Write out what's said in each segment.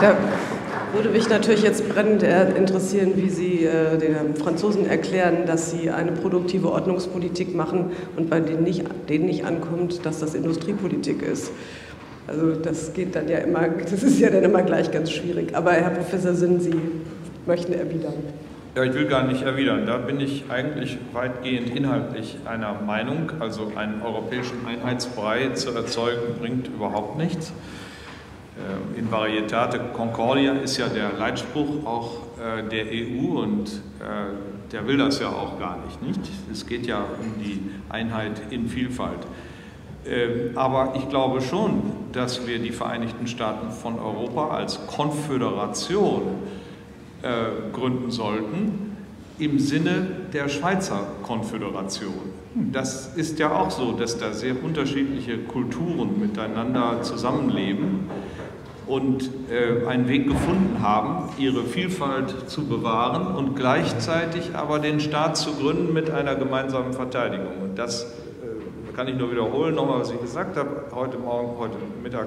Da würde mich natürlich jetzt brennend interessieren, wie Sie den Franzosen erklären, dass sie eine produktive Ordnungspolitik machen und bei denen nicht ankommt, dass das Industriepolitik ist. Also das geht dann ja immer, das ist ja dann immer gleich ganz schwierig. Aber Herr Professor Sinn, Sie möchten erwidern. Ja, ich will gar nicht erwidern. Da bin ich eigentlich weitgehend inhaltlich einer Meinung. Also einen europäischen Einheitsbrei zu erzeugen, bringt überhaupt nichts. In Varietate Concordia ist ja der Leitspruch auch der EU und der will das ja auch gar nicht, nicht? Es geht ja um die Einheit in Vielfalt. Aber ich glaube schon, dass wir die Vereinigten Staaten von Europa als Konföderation gründen sollten, im Sinne der Schweizer Konföderation. Das ist ja auch so, dass da sehr unterschiedliche Kulturen miteinander zusammenleben und einen Weg gefunden haben, ihre Vielfalt zu bewahren und gleichzeitig aber den Staat zu gründen mit einer gemeinsamen Verteidigung. Und das kann ich nur wiederholen, nochmal, was ich gesagt habe, heute Morgen, heute Mittag.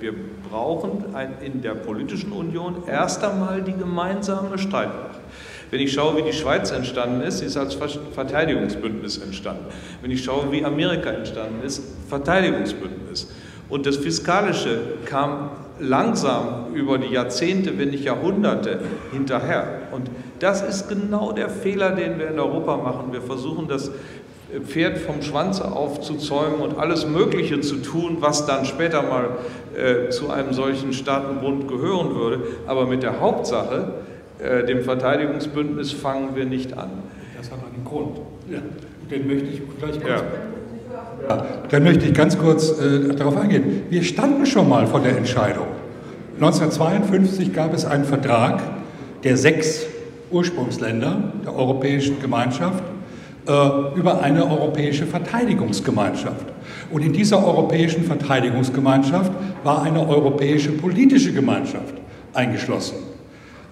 Wir brauchen in der politischen Union erst einmal die gemeinsame Streitmacht. Wenn ich schaue, wie die Schweiz entstanden ist, sie ist als Verteidigungsbündnis entstanden. Wenn ich schaue, wie Amerika entstanden ist, Verteidigungsbündnis. Und das Fiskalische kam langsam über die Jahrzehnte, wenn nicht Jahrhunderte, hinterher. Und das ist genau der Fehler, den wir in Europa machen. Wir versuchen, das Pferd vom Schwanz aufzuzäumen und alles Mögliche zu tun, was dann später mal zu einem solchen Staatenbund gehören würde. Aber mit der Hauptsache, dem Verteidigungsbündnis, fangen wir nicht an. Das hat einen Grund. Ja. Den möchte ich gleich kurz. Ja. Ja, dann möchte ich ganz kurz darauf eingehen. Wir standen schon mal vor der Entscheidung. 1952 gab es einen Vertrag der 6 Ursprungsländer der Europäischen Gemeinschaft über eine europäische Verteidigungsgemeinschaft. Und in dieser europäischen Verteidigungsgemeinschaft war eine europäische politische Gemeinschaft eingeschlossen.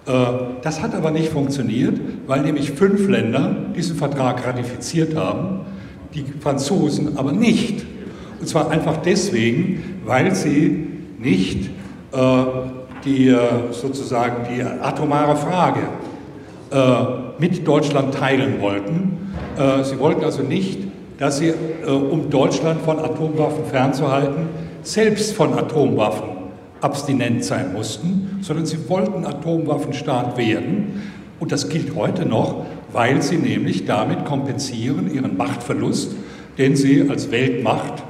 Das hat aber nicht funktioniert, weil nämlich 5 Länder diesen Vertrag ratifiziert haben, die Franzosen aber nicht. Und zwar einfach deswegen, weil sie nicht sozusagen die atomare Frage mit Deutschland teilen wollten. Sie wollten also nicht, dass sie, um Deutschland von Atomwaffen fernzuhalten, selbst von Atomwaffen abstinent sein mussten, sondern sie wollten Atomwaffenstaat werden. Und das gilt heute noch, weil sie nämlich damit kompensieren ihren Machtverlust, den sie als Weltmacht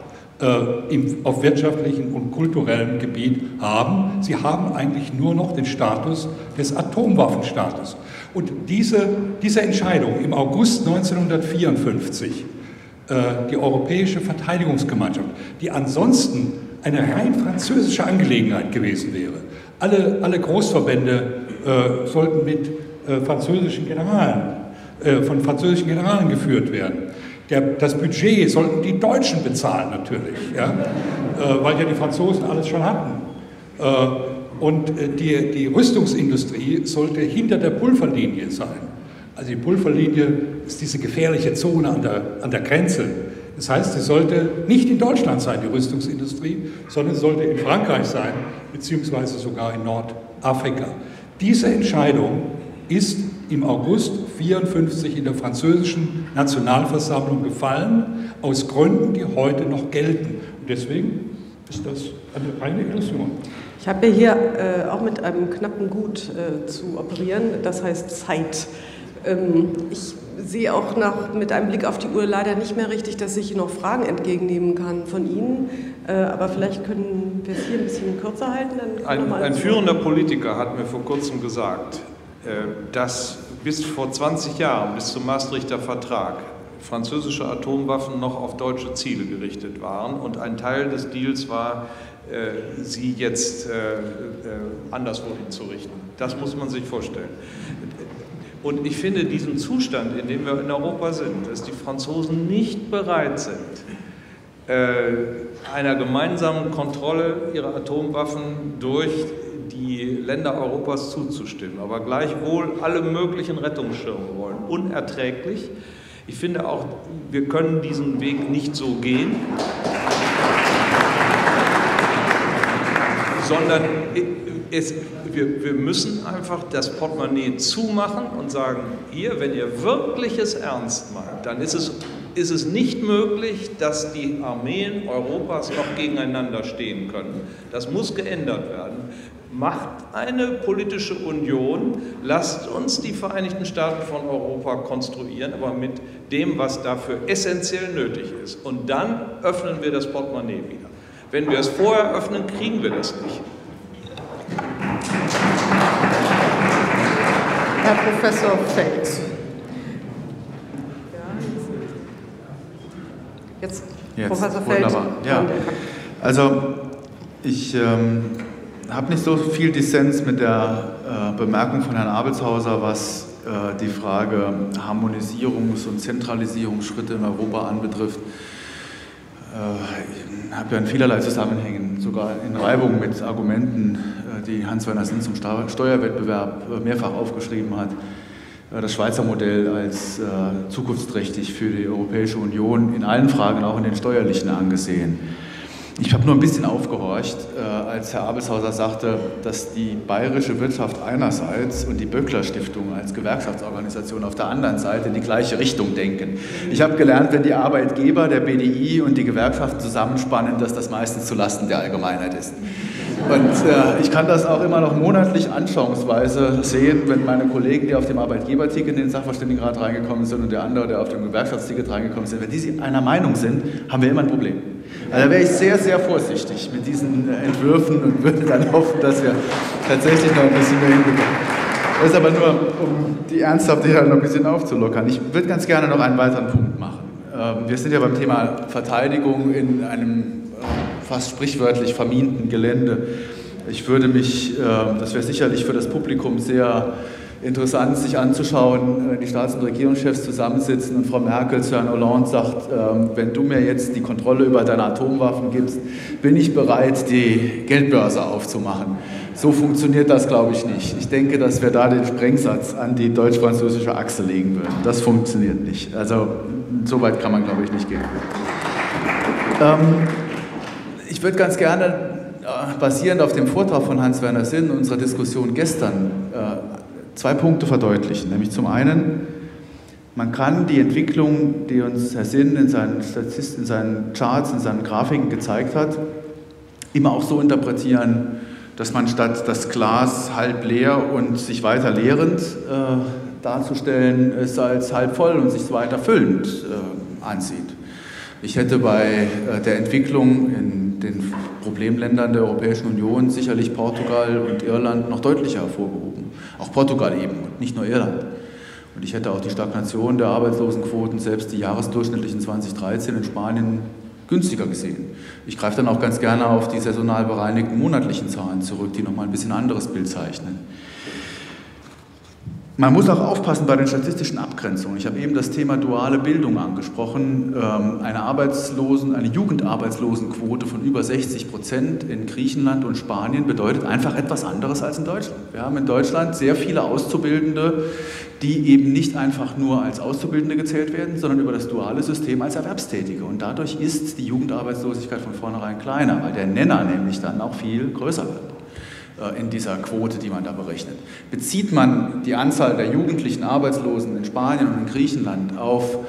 auf wirtschaftlichem und kulturellem Gebiet haben. Sie haben eigentlich nur noch den Status des Atomwaffenstaates. Und diese Entscheidung im August 1954, die Europäische Verteidigungsgemeinschaft, die ansonsten eine rein französische Angelegenheit gewesen wäre. Alle Großverbände sollten mit französischen Generalen, von französischen Generalen geführt werden. Das Budget sollten die Deutschen bezahlen natürlich, ja? Weil ja die Franzosen alles schon hatten. Und die Rüstungsindustrie sollte hinter der Pulverlinie sein. Also die Pulverlinie ist diese gefährliche Zone an der Grenze. Das heißt, sie sollte nicht in Deutschland sein, die Rüstungsindustrie, sondern sollte in Frankreich sein, beziehungsweise sogar in Nordafrika. Diese Entscheidung ist im August 1954 in der französischen Nationalversammlung gefallen, aus Gründen, die heute noch gelten. Und deswegen ist das eine reine Illusion. Ich habe ja hier auch mit einem knappen Gut zu operieren, das heißt Zeit. Ich sehe auch mit einem Blick auf die Uhr leider nicht mehr richtig, dass ich noch Fragen entgegennehmen kann von Ihnen. Aber vielleicht können wir es hier ein bisschen kürzer halten. Dann ein führender Politiker hat mir vor kurzem gesagt, dass bis vor 20 Jahren, bis zum Maastrichter Vertrag, französische Atomwaffen noch auf deutsche Ziele gerichtet waren und ein Teil des Deals war, sie jetzt anderswohin zu richten. Das muss man sich vorstellen. Und ich finde diesen Zustand, in dem wir in Europa sind, dass die Franzosen nicht bereit sind, einer gemeinsamen Kontrolle ihrer Atomwaffen durch die Länder Europas zuzustimmen, aber gleichwohl alle möglichen Rettungsschirme wollen, unerträglich. Ich finde auch, wir können diesen Weg nicht so gehen, sondern wir müssen einfach das Portemonnaie zumachen und sagen, hier, wenn ihr wirkliches ernst meint, dann ist es nicht möglich, dass die Armeen Europas noch gegeneinander stehen können. Das muss geändert werden. Macht eine politische Union, lasst uns die Vereinigten Staaten von Europa konstruieren, aber mit dem, was dafür essentiell nötig ist. Und dann öffnen wir das Portemonnaie wieder. Wenn wir es vorher öffnen, kriegen wir das nicht. Herr Professor Feld. Jetzt Professor Feld. Wunderbar. Ja. Also ich habe nicht so viel Dissens mit der Bemerkung von Herrn Abelshauser, was die Frage Harmonisierungs- und Zentralisierungsschritte in Europa anbetrifft. Ich habe ja in vielerlei Zusammenhängen, sogar in Reibung mit Argumenten, die Hans-Werner Sinn zum Steuerwettbewerb mehrfach aufgeschrieben hat, das Schweizer Modell als zukunftsträchtig für die Europäische Union in allen Fragen, auch in den steuerlichen, angesehen. Ich habe nur ein bisschen aufgehorcht, als Herr Abelshauser sagte, dass die bayerische Wirtschaft einerseits und die Böckler-Stiftung als Gewerkschaftsorganisation auf der anderen Seite in die gleiche Richtung denken. Ich habe gelernt, wenn die Arbeitgeber, der BDI und die Gewerkschaften zusammenspannen, dass das meistens zulasten der Allgemeinheit ist. Und ich kann das auch immer noch monatlich anschauungsweise sehen, wenn meine Kollegen, die auf dem Arbeitgeberticket in den Sachverständigenrat reingekommen sind und der andere, der auf dem Gewerkschaftsticket reingekommen sind, wenn die einer Meinung sind, haben wir immer ein Problem. Also da wäre ich sehr, sehr vorsichtig mit diesen Entwürfen und würde dann hoffen, dass wir tatsächlich noch ein bisschen mehr hinbekommen. Das ist aber nur, um die Ernsthaftigkeit noch ein bisschen aufzulockern. Ich würde ganz gerne noch einen weiteren Punkt machen. Wir sind ja beim Thema Verteidigung in einem fast sprichwörtlich verminten Gelände. Ich würde mich, das wäre sicherlich für das Publikum sehr interessant, sich anzuschauen, wenn die Staats- und Regierungschefs zusammensitzen und Frau Merkel zu Herrn Hollande sagt, wenn du mir jetzt die Kontrolle über deine Atomwaffen gibst, bin ich bereit, die Geldbörse aufzumachen. So funktioniert das, glaube ich, nicht. Ich denke, dass wir da den Sprengsatz an die deutsch-französische Achse legen würden. Das funktioniert nicht. Also so weit kann man, glaube ich, nicht gehen. Ich würde ganz gerne, basierend auf dem Vortrag von Hans-Werner Sinn, unserer Diskussion gestern, zwei Punkte verdeutlichen. Nämlich zum einen, man kann die Entwicklung, die uns Herr Sinn in seinen Charts, in seinen Grafiken gezeigt hat, immer auch so interpretieren, dass man statt das Glas halb leer und sich weiter leerend darzustellen, es als halb voll und sich weiter füllend ansieht. Ich hätte bei der Entwicklung in den Problemländern der Europäischen Union sicherlich Portugal und Irland noch deutlicher hervorgehoben. Auch Portugal eben und nicht nur Irland. Und ich hätte auch die Stagnation der Arbeitslosenquoten, selbst die jahresdurchschnittlichen 2013 in Spanien, günstiger gesehen. Ich greife dann auch ganz gerne auf die saisonal bereinigten monatlichen Zahlen zurück, die nochmal ein bisschen anderes Bild zeichnen. Man muss auch aufpassen bei den statistischen Abgrenzungen. Ich habe eben das Thema duale Bildung angesprochen. Eine Jugendarbeitslosenquote von über 60% in Griechenland und Spanien bedeutet einfach etwas anderes als in Deutschland. Wir haben in Deutschland sehr viele Auszubildende, die eben nicht einfach nur als Auszubildende gezählt werden, sondern über das duale System als Erwerbstätige. Und dadurch ist die Jugendarbeitslosigkeit von vornherein kleiner, weil der Nenner nämlich dann auch viel größer wird in dieser Quote, die man da berechnet. Bezieht man die Anzahl der jugendlichen Arbeitslosen in Spanien und in Griechenland auf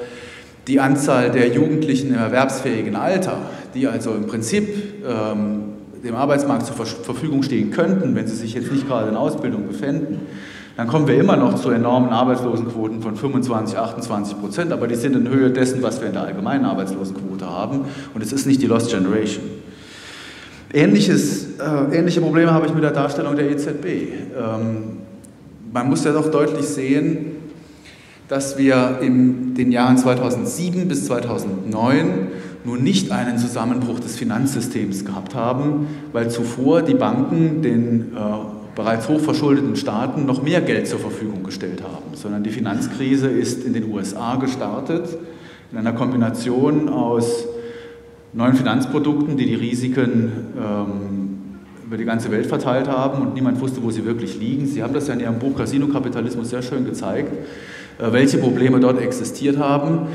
die Anzahl der Jugendlichen im erwerbsfähigen Alter, die also im Prinzip dem Arbeitsmarkt zur Verfügung stehen könnten, wenn sie sich jetzt nicht gerade in Ausbildung befinden, dann kommen wir immer noch zu enormen Arbeitslosenquoten von 25, 28%, aber die sind in Höhe dessen, was wir in der allgemeinen Arbeitslosenquote haben, und es ist nicht die Lost Generation. Ähnliche Probleme habe ich mit der Darstellung der EZB. Man muss ja doch deutlich sehen, dass wir in den Jahren 2007 bis 2009 nun nicht einen Zusammenbruch des Finanzsystems gehabt haben, weil zuvor die Banken den bereits hochverschuldeten Staaten noch mehr Geld zur Verfügung gestellt haben, sondern die Finanzkrise ist in den USA gestartet, in einer Kombination aus neuen Finanzprodukten, die die Risiken über die ganze Welt verteilt haben und niemand wusste, wo sie wirklich liegen. Sie haben das ja in Ihrem Buch Casino-Kapitalismus sehr schön gezeigt, welche Probleme dort existiert haben.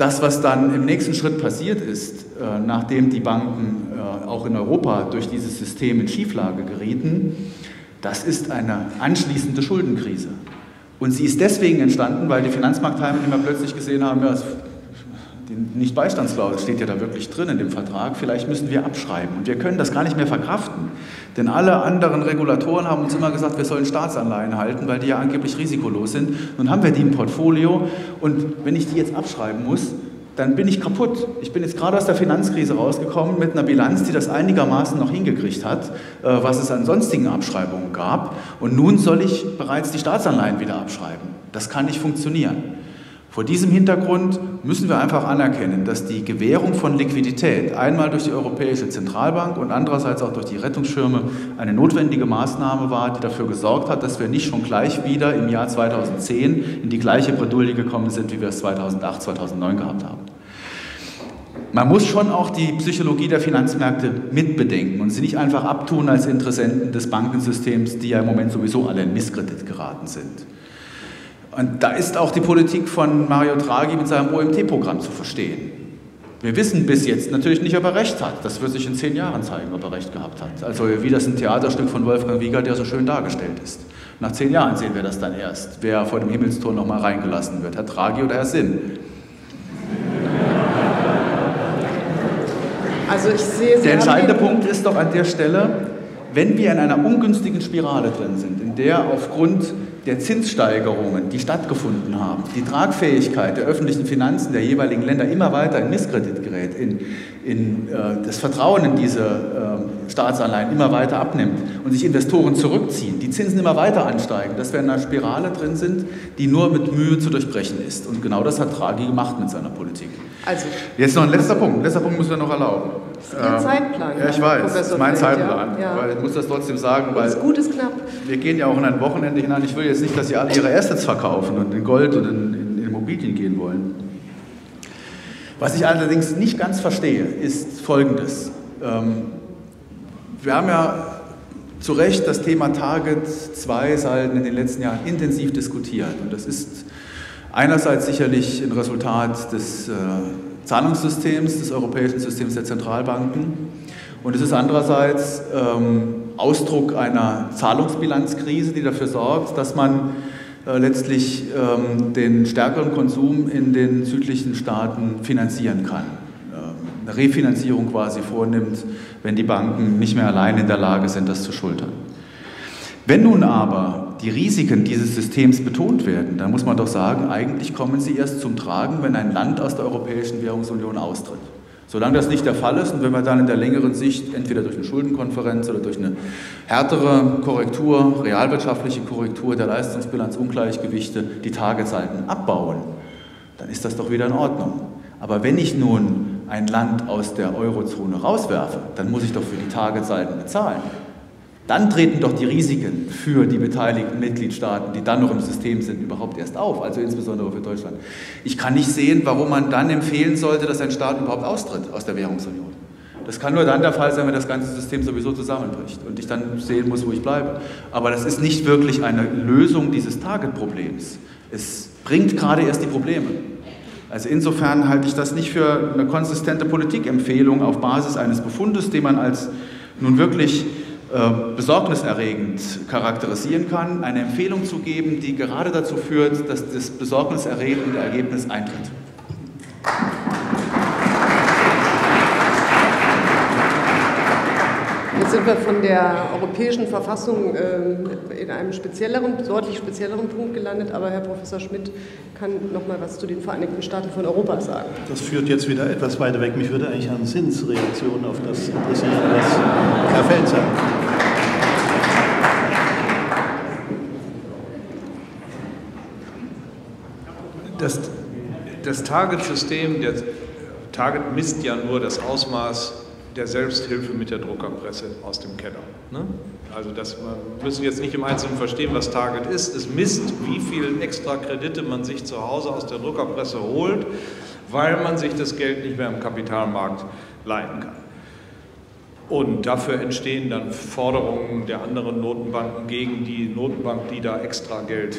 Das, was dann im nächsten Schritt passiert ist, nachdem die Banken auch in Europa durch dieses System in Schieflage gerieten, das ist eine anschließende Schuldenkrise. Und sie ist deswegen entstanden, weil die Finanzmarktteilnehmer plötzlich gesehen haben, ja, die Nicht-Beistandsklausel steht ja da wirklich drin in dem Vertrag, vielleicht müssen wir abschreiben. Und wir können das gar nicht mehr verkraften, denn alle anderen Regulatoren haben uns immer gesagt, wir sollen Staatsanleihen halten, weil die ja angeblich risikolos sind. Nun haben wir die im Portfolio und wenn ich die jetzt abschreiben muss, dann bin ich kaputt. Ich bin jetzt gerade aus der Finanzkrise rausgekommen mit einer Bilanz, die das einigermaßen noch hingekriegt hat, was es an sonstigen Abschreibungen gab. Und nun soll ich bereits die Staatsanleihen wieder abschreiben. Das kann nicht funktionieren. Vor diesem Hintergrund müssen wir einfach anerkennen, dass die Gewährung von Liquidität einmal durch die Europäische Zentralbank und andererseits auch durch die Rettungsschirme eine notwendige Maßnahme war, die dafür gesorgt hat, dass wir nicht schon gleich wieder im Jahr 2010 in die gleiche Bredouille gekommen sind, wie wir es 2008, 2009 gehabt haben. Man muss schon auch die Psychologie der Finanzmärkte mitbedenken und sie nicht einfach abtun als Interessenten des Bankensystems, die ja im Moment sowieso alle in Misskredit geraten sind. Und da ist auch die Politik von Mario Draghi mit seinem OMT-Programm zu verstehen. Wir wissen bis jetzt natürlich nicht, ob er recht hat. Das wird sich in 10 Jahren zeigen, ob er recht gehabt hat. Also wie das ein Theaterstück von Wolfgang Wiegand, der so schön dargestellt ist. Nach 10 Jahren sehen wir das dann erst, wer vor dem Himmelstor noch mal reingelassen wird, Herr Draghi oder Herr Sinn. Also ich sehe, der entscheidende Punkt ist doch an der Stelle, wenn wir in einer ungünstigen Spirale drin sind, in der aufgrund der Zinssteigerungen, die stattgefunden haben, die Tragfähigkeit der öffentlichen Finanzen der jeweiligen Länder immer weiter in Misskredit gerät, das Vertrauen in diese Staatsanleihen immer weiter abnimmt und sich Investoren zurückziehen, die Zinsen immer weiter ansteigen, dass wir in einer Spirale drin sind, die nur mit Mühe zu durchbrechen ist. Und genau das hat Draghi gemacht mit seiner Politik. Also, jetzt noch ein letzter Punkt. Ein letzter Punkt müssen wir noch erlauben. Das ist Ihr Zeitplan. Ja, ich weiß, das ist mein Zeitplan. Ja. Weil ich muss das trotzdem sagen, weil wir gehen ja auch in ein Wochenende hinein. Ich will jetzt nicht, dass Sie alle Ihre Assets verkaufen und in Gold und in Immobilien gehen wollen. Was ich allerdings nicht ganz verstehe, ist Folgendes. Wir haben ja zu Recht das Thema Target 2 Salden in den letzten Jahren intensiv diskutiert. Und das ist einerseits sicherlich ein Resultat des Zahlungssystems, des europäischen Systems der Zentralbanken. Und es ist andererseits Ausdruck einer Zahlungsbilanzkrise, die dafür sorgt, dass man letztlich den stärkeren Konsum in den südlichen Staaten finanzieren kann. Eine Refinanzierung quasi vornimmt, wenn die Banken nicht mehr allein in der Lage sind, das zu schultern. Wenn nun aber die Risiken dieses Systems betont werden, dann muss man doch sagen, eigentlich kommen sie erst zum Tragen, wenn ein Land aus der Europäischen Währungsunion austritt. Solange das nicht der Fall ist und wenn wir dann in der längeren Sicht entweder durch eine Schuldenkonferenz oder durch eine härtere Korrektur, realwirtschaftliche Korrektur der Leistungsbilanzungleichgewichte die Targetsalden abbauen, dann ist das doch wieder in Ordnung. Aber wenn ich nun ein Land aus der Eurozone rauswerfe, dann muss ich doch für die Targetsalden bezahlen. Dann treten doch die Risiken für die beteiligten Mitgliedstaaten, die dann noch im System sind, überhaupt erst auf, also insbesondere für Deutschland. Ich kann nicht sehen, warum man dann empfehlen sollte, dass ein Staat überhaupt austritt aus der Währungsunion. Das kann nur dann der Fall sein, wenn das ganze System sowieso zusammenbricht und ich dann sehen muss, wo ich bleibe. Aber das ist nicht wirklich eine Lösung dieses Target-Problems. Es bringt gerade erst die Probleme. Also insofern halte ich das nicht für eine konsistente Politikempfehlung auf Basis eines Befundes, den man als nun wirklich besorgniserregend charakterisieren kann, eine Empfehlung zu geben, die gerade dazu führt, dass das besorgniserregende Ergebnis eintritt. Jetzt sind wir von der europäischen Verfassung in einem deutlich spezielleren Punkt gelandet, aber Herr Professor Schmidt kann noch mal was zu den Vereinigten Staaten von Europa sagen. Das führt jetzt wieder etwas weiter weg. Mich würde eigentlich Herrn Sinns Reaktion auf das interessieren, was Herr Feld sagt. Das Target-System, der Target misst ja nur das Ausmaß der Selbsthilfe mit der Druckerpresse aus dem Keller. Ne? Also wir müssen jetzt nicht im Einzelnen verstehen, was Target ist. Es misst, wie viele extra Kredite man sich zu Hause aus der Druckerpresse holt, weil man sich das Geld nicht mehr am Kapitalmarkt leihen kann. Und dafür entstehen dann Forderungen der anderen Notenbanken gegen die Notenbank, die da extra Geld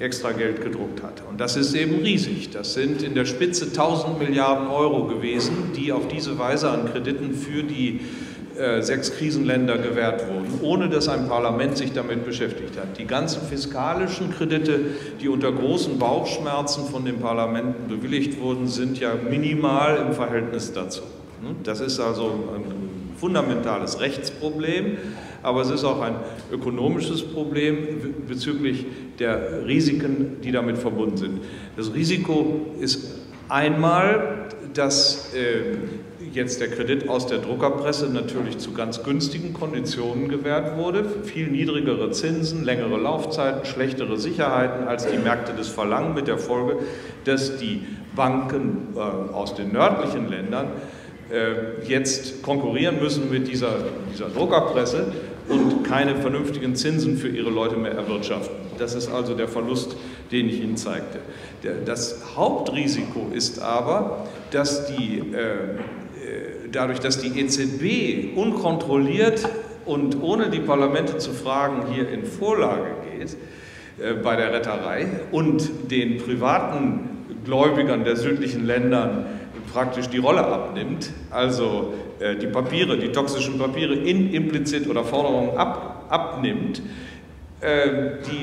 extra Geld gedruckt hat. Und das ist eben riesig. Das sind in der Spitze 1000 Milliarden Euro gewesen, die auf diese Weise an Krediten für die 6 Krisenländer gewährt wurden, ohne dass ein Parlament sich damit beschäftigt hat. Die ganzen fiskalischen Kredite, die unter großen Bauchschmerzen von den Parlamenten bewilligt wurden, sind ja minimal im Verhältnis dazu. Das ist also ein fundamentales Rechtsproblem, aber es ist auch ein ökonomisches Problem bezüglich der Risiken, die damit verbunden sind. Das Risiko ist einmal, dass jetzt der Kredit aus der Druckerpresse natürlich zu ganz günstigen Konditionen gewährt wurde. Viel niedrigere Zinsen, längere Laufzeiten, schlechtere Sicherheiten, als die Märkte das verlangen, mit der Folge, dass die Banken aus den nördlichen Ländern jetzt konkurrieren müssen mit dieser Druckerpresse und keine vernünftigen Zinsen für ihre Leute mehr erwirtschaften. Das ist also der Verlust, den ich Ihnen zeigte. Das Hauptrisiko ist aber, dass dadurch, dass die EZB unkontrolliert und ohne die Parlamente zu fragen hier in Vorlage geht bei der Retterei und den privaten Gläubigern der südlichen Ländern praktisch die Rolle abnimmt, also die Papiere, die toxischen Papiere implizit oder Forderungen abnimmt,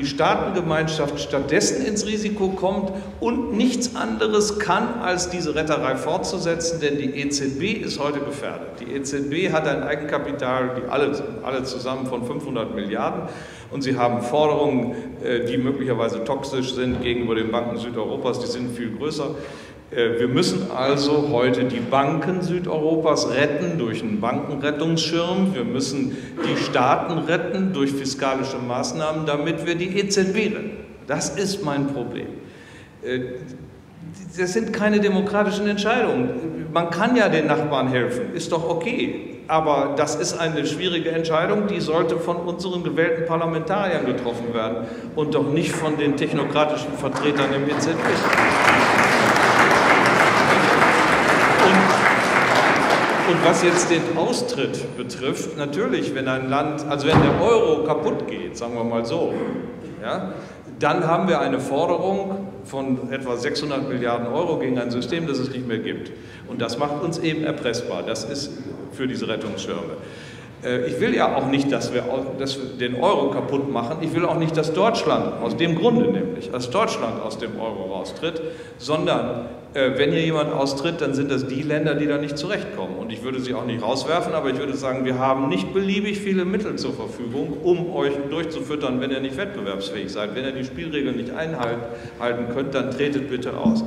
die Staatengemeinschaft stattdessen ins Risiko kommt und nichts anderes kann, als diese Retterei fortzusetzen, denn die EZB ist heute gefährdet. Die EZB hat ein Eigenkapital, die alle zusammen von 500 Milliarden und sie haben Forderungen, die möglicherweise toxisch sind gegenüber den Banken Südeuropas, die sind viel größer. Wir müssen also heute die Banken Südeuropas retten durch einen Bankenrettungsschirm. Wir müssen die Staaten retten durch fiskalische Maßnahmen, damit wir die EZB retten. Das ist mein Problem. Das sind keine demokratischen Entscheidungen. Man kann ja den Nachbarn helfen, ist doch okay. Aber das ist eine schwierige Entscheidung, die sollte von unseren gewählten Parlamentariern getroffen werden und doch nicht von den technokratischen Vertretern im EZB. Und was jetzt den Austritt betrifft, natürlich, wenn ein Land, also wenn der Euro kaputt geht, sagen wir mal so, ja, dann haben wir eine Forderung von etwa 600 Milliarden Euro gegen ein System, das es nicht mehr gibt. Und das macht uns eben erpressbar. Das ist für diese Rettungsschirme. Ich will ja auch nicht, dass wir den Euro kaputt machen. Ich will auch nicht, dass Deutschland, aus dem Grunde nämlich, dass Deutschland aus dem Euro raustritt, sondern wenn hier jemand austritt, dann sind das die Länder, die da nicht zurechtkommen. Und ich würde sie auch nicht rauswerfen, aber ich würde sagen, wir haben nicht beliebig viele Mittel zur Verfügung, um euch durchzufüttern, wenn ihr nicht wettbewerbsfähig seid. Wenn ihr die Spielregeln nicht einhalten könnt, dann tretet bitte aus.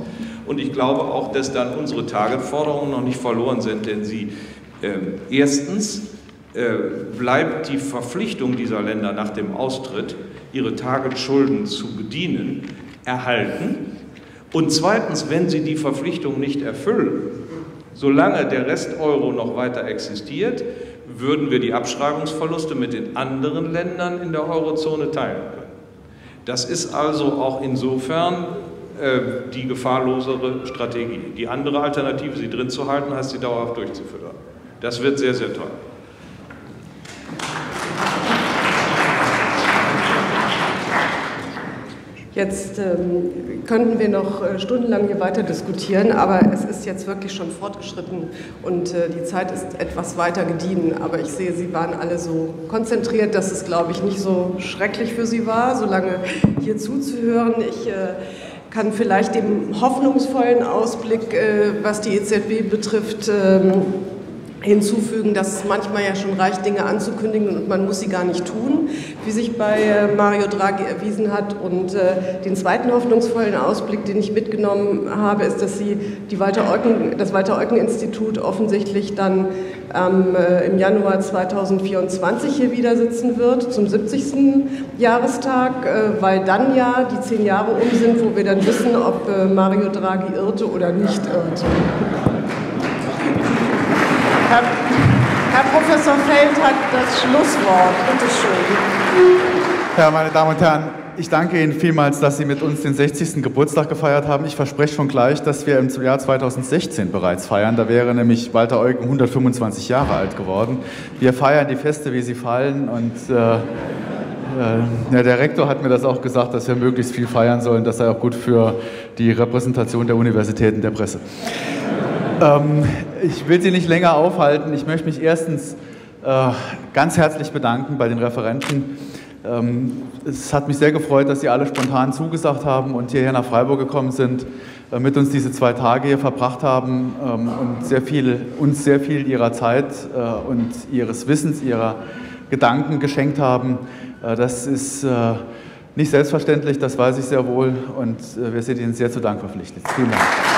Und ich glaube auch, dass dann unsere Target-Forderungen noch nicht verloren sind, denn sie erstens bleibt die Verpflichtung dieser Länder nach dem Austritt, ihre Target-Schulden zu bedienen, erhalten. Und zweitens, wenn sie die Verpflichtung nicht erfüllen, solange der Rest-Euro noch weiter existiert, würden wir die Abschreibungsverluste mit den anderen Ländern in der Eurozone teilen können. Das ist also auch insofern die gefahrlosere Strategie. Die andere Alternative, sie drin zu halten, heißt, sie dauerhaft durchzufüttern. Das wird sehr, sehr teuer. Jetzt könnten wir noch stundenlang hier weiter diskutieren, aber es ist jetzt wirklich schon fortgeschritten und die Zeit ist etwas weiter gediehen. Aber ich sehe, Sie waren alle so konzentriert, dass es, glaube ich, nicht so schrecklich für Sie war, so lange hier zuzuhören. Ich kann vielleicht dem hoffnungsvollen Ausblick, was die EZB betrifft, hinzufügen, dass es manchmal ja schon reicht, Dinge anzukündigen und man muss sie gar nicht tun, wie sich bei Mario Draghi erwiesen hat. Und den zweiten hoffnungsvollen Ausblick, den ich mitgenommen habe, ist, dass das Walter-Eucken-Institut offensichtlich dann im Januar 2024 hier wieder sitzen wird, zum 70. Jahrestag, weil dann ja die 10 Jahre um sind, wo wir dann wissen, ob Mario Draghi irrte oder nicht irrte. Herr Professor Feld hat das Schlusswort. Bitte schön. Ja, meine Damen und Herren, ich danke Ihnen vielmals, dass Sie mit uns den 60. Geburtstag gefeiert haben. Ich verspreche schon gleich, dass wir im Jahr 2016 bereits feiern. Da wäre nämlich Walter Eucken 125 Jahre alt geworden. Wir feiern die Feste, wie sie fallen und Ja, der Rektor hat mir das auch gesagt, dass wir möglichst viel feiern sollen. Das sei auch gut für die Repräsentation der Universitäten der Presse. Ich will Sie nicht länger aufhalten. Ich möchte mich erstens ganz herzlich bedanken bei den Referenten. Es hat mich sehr gefreut, dass Sie alle spontan zugesagt haben und hierher nach Freiburg gekommen sind, mit uns diese 2 Tage hier verbracht haben und uns sehr viel Ihrer Zeit und Ihres Wissens, Ihrer Gedanken geschenkt haben. Das ist nicht selbstverständlich, das weiß ich sehr wohl, und wir sind Ihnen sehr zu Dank verpflichtet. Vielen Dank.